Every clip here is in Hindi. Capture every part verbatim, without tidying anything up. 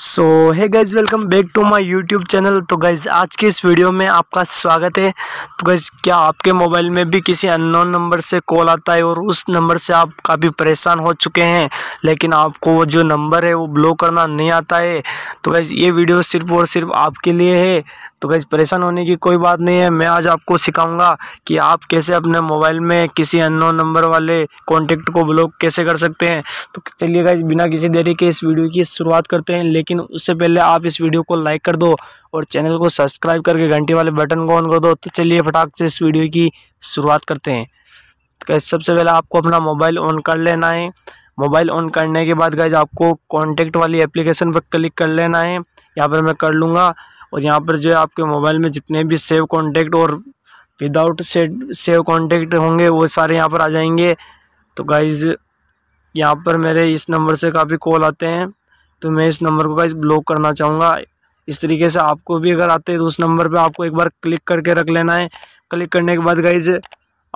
So hey guys, welcome back to my YouTube channel. तो गाइज़, आज के इस वीडियो में आपका स्वागत है। तो गाइज़, क्या आपके मोबाइल में भी किसी अननोन नंबर से कॉल आता है और उस नंबर से आप काफ़ी परेशान हो चुके हैं, लेकिन आपको जो नंबर है वो ब्लॉक करना नहीं आता है? तो गाइज़, ये वीडियो सिर्फ और सिर्फ आपके लिए है। तो गाइज़, परेशान होने की कोई बात नहीं है। मैं आज आपको सिखाऊंगा कि आप कैसे अपने मोबाइल में किसी अननोन नंबर वाले कॉन्टेक्ट को ब्लॉक कैसे कर सकते हैं। तो चलिए गाइज़, बिना किसी देरी के इस वीडियो की शुरुआत करते हैं, लेकिन उससे पहले आप इस वीडियो को लाइक कर दो और चैनल को सब्सक्राइब करके घंटी वाले बटन को ऑन कर दो। तो चलिए फटाक से इस वीडियो की शुरुआत करते हैं। तो गाइज़, सबसे पहले आपको अपना मोबाइल ऑन कर लेना है। मोबाइल ऑन करने के बाद गाइज़, आपको कॉन्टेक्ट वाली एप्लीकेशन पर क्लिक कर लेना है। यहाँ पर मैं कर लूँगा और यहाँ पर जो है आपके मोबाइल में जितने भी सेव कॉन्टैक्ट और विदाउट सेट सेव कॉन्टैक्ट होंगे वो सारे यहाँ पर आ जाएंगे। तो गाइज़, यहाँ पर मेरे इस नंबर से काफ़ी कॉल आते हैं, तो मैं इस नंबर को गाइज़ ब्लॉक करना चाहूँगा। इस तरीके से आपको भी अगर आते हैं तो उस नंबर पे आपको एक बार क्लिक करके रख लेना है। क्लिक करने के बाद गाइज़,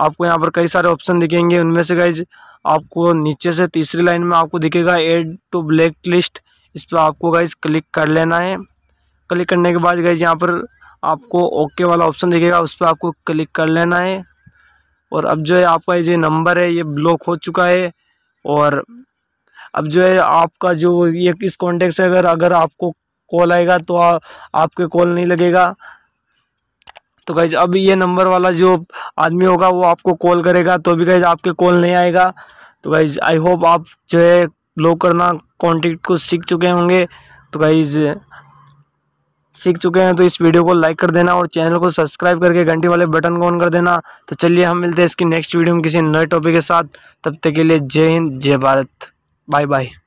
आपको यहाँ पर कई सारे ऑप्शन दिखेंगे। उनमें से गाइज़ आपको नीचे से तीसरी लाइन में आपको दिखेगा ऐड टू ब्लैक लिस्ट, इस पर आपको गाइज़ क्लिक कर लेना है। क्लिक करने के बाद गाइज़, यहाँ पर आपको ओके वाला ऑप्शन दिखेगा, उस पर आपको क्लिक कर लेना है। और अब जो है आपका ये नंबर है ये ब्लॉक हो चुका है। और अब जो है आपका जो ये इस कॉन्टैक्ट से अगर अगर आपको कॉल आएगा तो आ, आपके कॉल नहीं लगेगा। तो गाइज़, अब ये नंबर वाला जो आदमी होगा वो आपको कॉल करेगा तो भी गाइज़ आपके कॉल नहीं आएगा। तो गाइज़, आई होप आप जो है ब्लॉक करना कॉन्टैक्ट को सीख चुके होंगे। तो गाइज़, सीख चुके हैं तो इस वीडियो को लाइक कर देना और चैनल को सब्सक्राइब करके घंटी वाले बटन को ऑन कर देना। तो चलिए, हम मिलते हैं इसकी नेक्स्ट वीडियो में किसी नए टॉपिक के साथ। तब तक के लिए जय हिंद, जय भारत, बाय बाय।